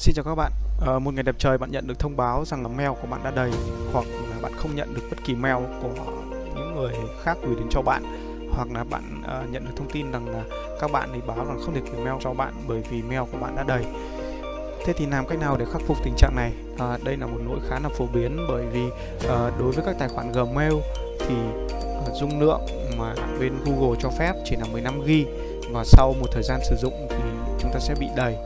Xin chào các bạn. Một ngày đẹp trời bạn nhận được thông báo rằng là mail của bạn đã đầy, hoặc là bạn không nhận được bất kỳ mail của những người khác gửi đến cho bạn, hoặc là bạn nhận được thông tin rằng là các bạn ấy báo là không thể gửi mail cho bạn bởi vì mail của bạn đã đầy. Thế thì làm cách nào để khắc phục tình trạng này? Đây là một lỗi khá là phổ biến, bởi vì đối với các tài khoản Gmail thì dung lượng mà bên Google cho phép chỉ là 15GB, và sau một thời gian sử dụng thì chúng ta sẽ bị đầy.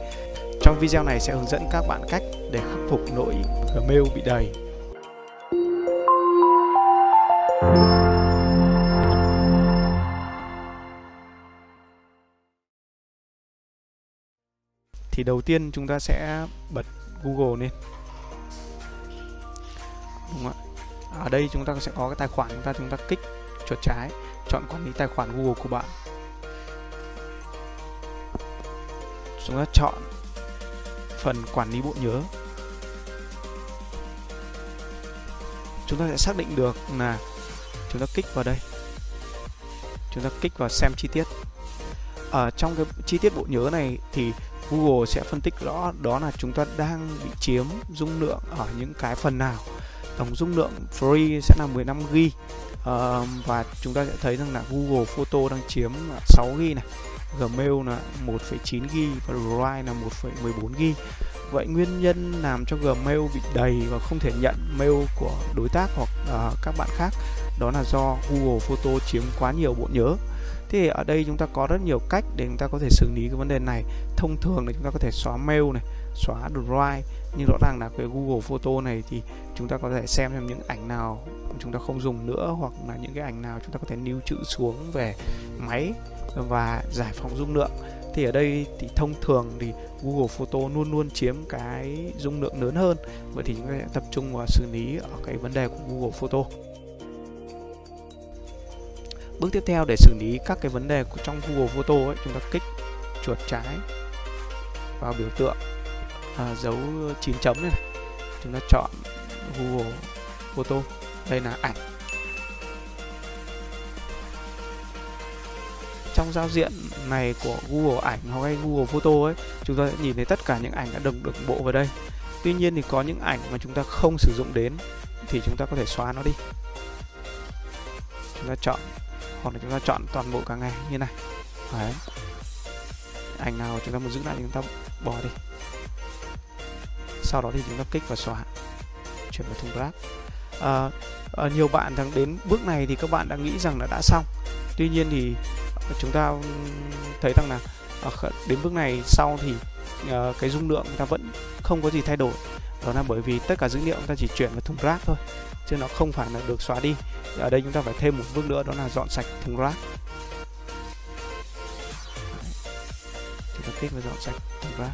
Trong video này sẽ hướng dẫn các bạn cách để khắc phục lỗi Gmail bị đầy. Thì đầu tiên chúng ta sẽ bật Google lên. Đúng ạ. Ở đây chúng ta sẽ có cái tài khoản chúng ta kích chuột trái, chọn quản lý tài khoản Google của bạn. Chúng ta chọn phần quản lý bộ nhớ. Chúng ta sẽ xác định được là chúng ta kích vào đây. Chúng ta kích vào xem chi tiết. Ở trong cái chi tiết bộ nhớ này thì Google sẽ phân tích rõ đó là chúng ta đang bị chiếm dung lượng ở những cái phần nào. Tổng dung lượng free sẽ là 15GB, và chúng ta sẽ thấy rằng là Google Photo đang chiếm 6GB này, Gmail là 1,9GB và Drive là 1,14GB. Vậy nguyên nhân làm cho Gmail bị đầy và không thể nhận mail của đối tác hoặc các bạn khác, đó là do Google Photo chiếm quá nhiều bộ nhớ. Thì ở đây chúng ta có rất nhiều cách để chúng ta có thể xử lý cái vấn đề này. Thông thường là chúng ta có thể xóa mail này, xóa Drive, nhưng rõ ràng là cái Google Photo này thì chúng ta có thể xem những ảnh nào chúng ta không dùng nữa, hoặc là những cái ảnh nào chúng ta có thể lưu trữ xuống về máy và giải phóng dung lượng. Thì ở đây thì thông thường thì Google Photo luôn luôn chiếm cái dung lượng lớn hơn. Vậy thì chúng ta sẽ tập trung vào xử lý ở cái vấn đề của Google Photo. Bước tiếp theo để xử lý các cái vấn đề của trong Google Photo ấy, chúng ta kích chuột trái vào biểu tượng dấu 9 chấm này. Chúng ta chọn Google Photo. Đây là ảnh. Trong giao diện này của Google ảnh hoặc hay Google Photo ấy, chúng ta sẽ nhìn thấy tất cả những ảnh đã được bộ vào đây. Tuy nhiên thì có những ảnh mà chúng ta không sử dụng đến thì chúng ta có thể xóa nó đi. Chúng ta chọn, hoặc là chúng ta chọn toàn bộ cả ngày như này. Đấy. Ảnh nào chúng ta muốn giữ lại chúng ta bỏ đi. Sau đó thì chúng ta kích vào xóa, chuyển vào thùng rác. Nhiều bạn đến bước này thì các bạn đã nghĩ rằng là đã xong. Tuy nhiên thì chúng ta thấy rằng là đến bước này sau thì cái dung lượng chúng ta vẫn không có gì thay đổi. Đó là bởi vì tất cả dữ liệu chúng ta chỉ chuyển vào thùng rác thôi, chứ nó không phải là được xóa đi. Ở đây chúng ta phải thêm một bước nữa, đó là dọn sạch thùng rác. Chúng ta kích vào dọn sạch thùng rác.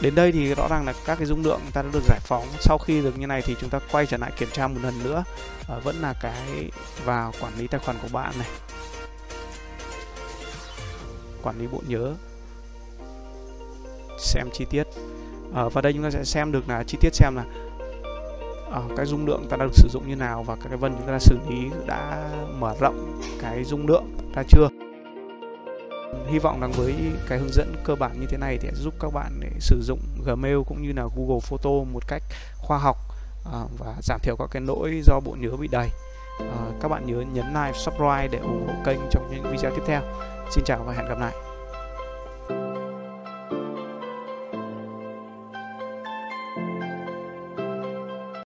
Đến đây thì rõ ràng là các cái dung lượng ta đã được giải phóng. Sau khi được như này thì chúng ta quay trở lại kiểm tra một lần nữa. Vẫn là cái vào quản lý tài khoản của bạn này, quản lý bộ nhớ, xem chi tiết. Và đây chúng ta sẽ xem được là chi tiết, xem là cái dung lượng ta đã được sử dụng như nào, và các cái vân chúng ta đã xử lý đã mở rộng cái dung lượng ta chưa. Hy vọng rằng với cái hướng dẫn cơ bản như thế này thì sẽ giúp các bạn để sử dụng Gmail cũng như là Google Photo một cách khoa học và giảm thiểu các cái lỗi do bộ nhớ bị đầy. Các bạn nhớ nhấn like, subscribe để ủng hộ kênh trong những video tiếp theo. Xin chào và hẹn gặp lại.